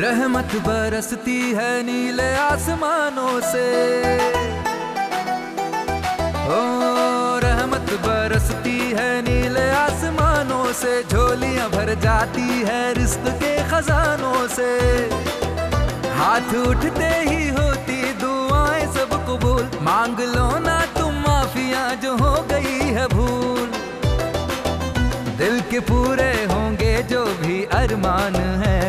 रहमत बरसती है नीले आसमानों से, ओ रहमत बरसती है नीले आसमानों से। झोलियां भर जाती है रिस्क के खजानों से। हाथ उठते ही होती दुआएं सब कबूल। मांग लो ना तुम माफिया जो हो गई है भूल। दिल के पूरे होंगे जो भी अरमान है।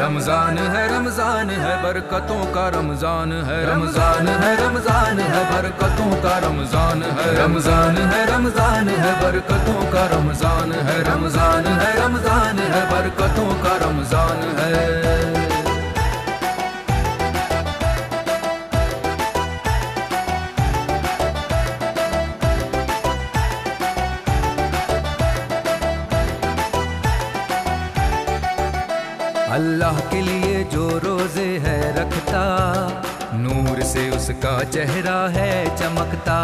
रमजान है रमजान है बरकतों का रमजान है। रमजान है रमजान है बरकतों का रमजान है। रमजान है रमजान है बरकतों का रमजान है। रमजान है रमजान है बरकतों का रमजान है। अल्लाह के लिए जो रोजे है रखता, नूर से उसका चेहरा है चमकता।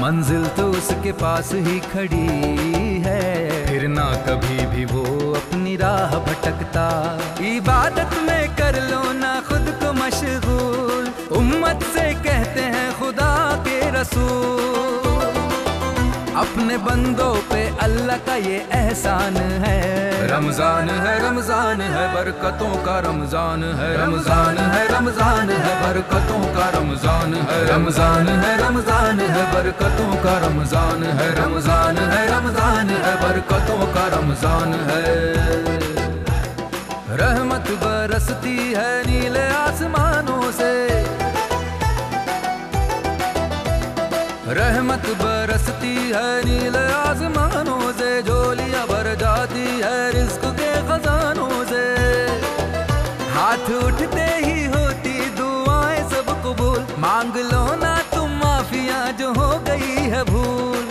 मंजिल तो उसके पास ही खड़ी है, फिर ना कभी भी वो अपनी राह भटकता। इबादत में कर लो ना खुद को मशगूल, उम्मत से कहते हैं खुदा के रसूल। अपने बंदों पे अल्लाह का ये एहसान है। रमजान है रमजान है बरकतों का रमजान है। रमजान है रमजान है बरकतों का रमजान है। रमजान है रमजान है बरकतों का रमजान है। रमजान है रमजान है बरकतों का रमजान है। रहमत बरसती है नीले आसमानों से। रहमत बरसती है नीले आसमानों से। झोलियां भर जाती है रिस्क के खजानों से। हाथ उठते ही होती दुआएं सब कबूल। मांग लो ना तुम माफिया जो हो गई है भूल।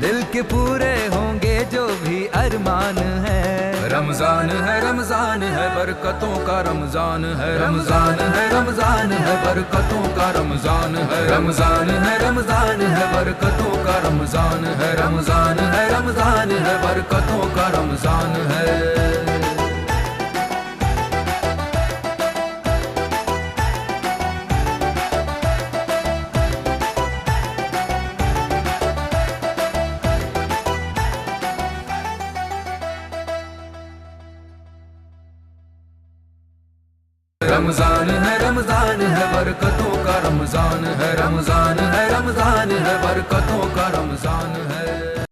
दिल के पूरे होंगे जो भी अरमान है। रमजान है रमजान है बरकतों का रमजान है। रमजान है रमजान है बरकतों का रमजान है। रमजान है रमजान है बरकतों का रमजान है। रमजान है रमजान है बरकतों का रमजान है। रमजान है रमजान है बरकतों का रमजान है। रमजान है रमजान है बरकतों का रमजान है।